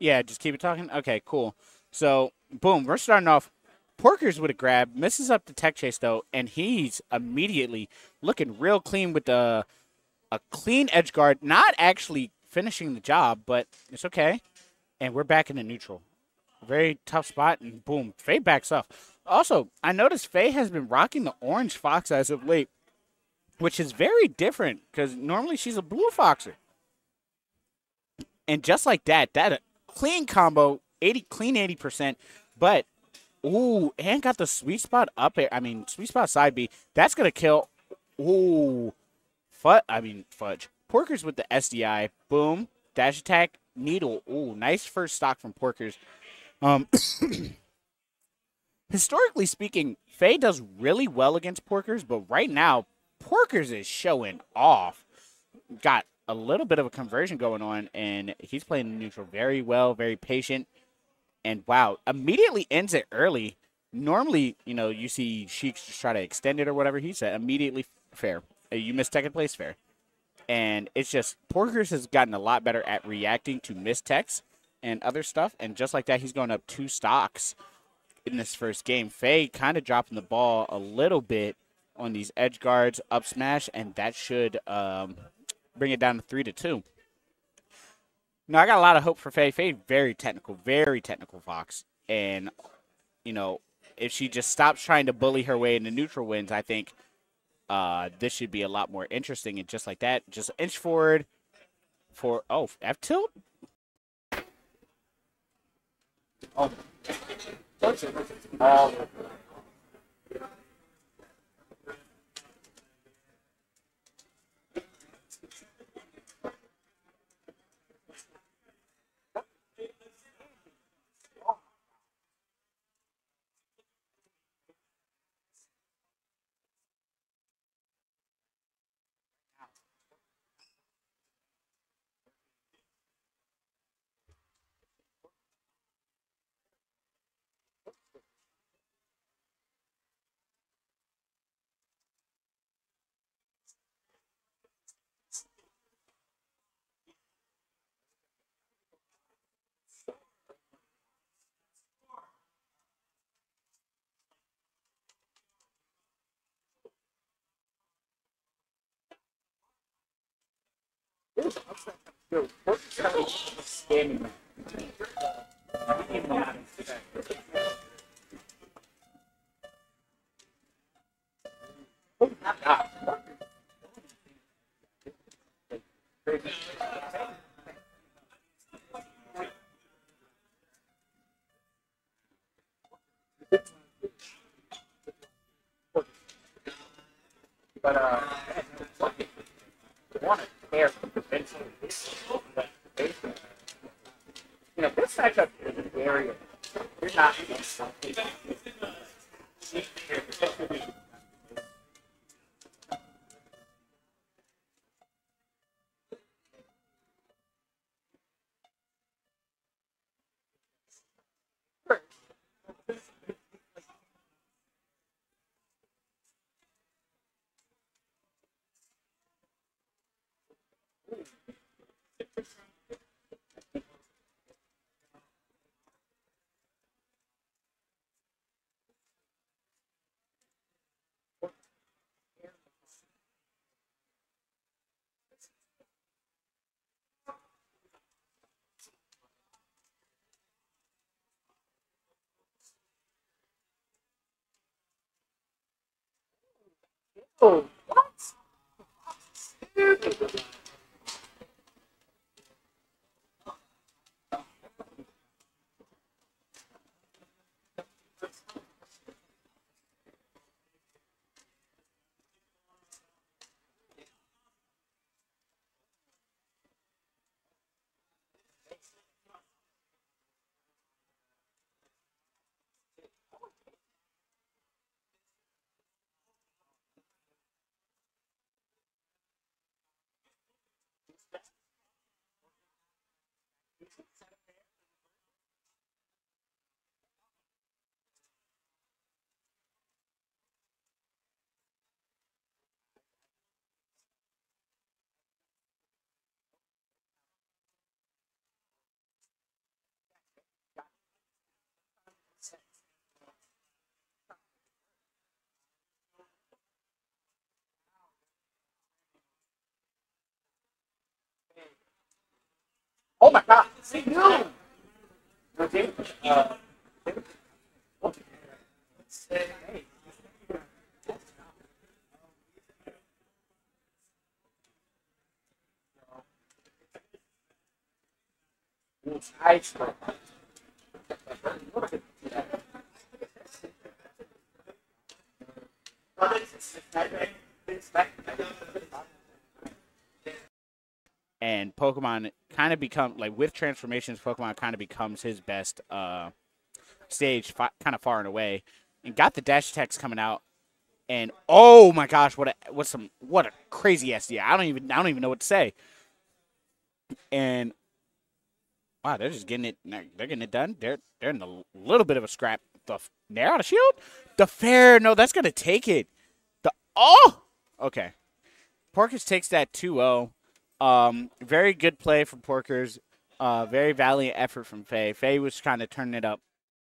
Yeah, just keep it talking. Okay, cool. So, boom, we're starting off. Porkers with a grab, misses up the tech chase, though, and he's immediately looking real clean with a clean edge guard. Not actually finishing the job, but it's okay. And we're back in the neutral. Very tough spot, and boom, Faye backs up. Also, I noticed Faye has been rocking the orange fox as of late, which is very different because normally she's a blue foxer. And just like that, that clean combo, 80%, but... ooh, and got the sweet spot up air. I mean, sweet spot side B. That's going to kill. Ooh. Fudge. Porkers with the SDI. Boom. Dash attack. Needle. Ooh, nice first stock from Porkers. Historically speaking, Faye does really well against Porkers, but right now, Porkers is showing off. Got a little bit of a conversion going on, and he's playing neutral very well, very patient. And wow, immediately ends it early. Normally, you know, you see Sheik's just try to extend it or whatever. He said immediately fair. You missed second place fair. And it's just Porkers has gotten a lot better at reacting to missed techs and other stuff. And just like that, he's going up 2 stocks in this first game. Faye kind of dropping the ball a little bit on these edge guards, up smash, and that should bring it down to 3-2. No, I got a lot of hope for Faye. Faye, very technical fox. And, you know, if she just stops trying to bully her way into neutral wins, I think this should be a lot more interesting. And just like that, just inch forward for, oh, F tilt? Oh. Oh, what? Oh my God! See you. Okay. And Pokemon kind of become like with transformations. Pokemon kind of becomes his best stage, kind of far and away. And got the dash attacks coming out. And oh my gosh, what a crazy SDI. I don't even know what to say. And wow, they're just getting it. They're getting it done. They're in a little bit of a scrap. The Nair on a shield. The fair. No, that's gonna take it. The oh. Okay. Porkers takes that 2-0. Very good play from Porkers. Very valiant effort from Faye. Faye was kind of turning it up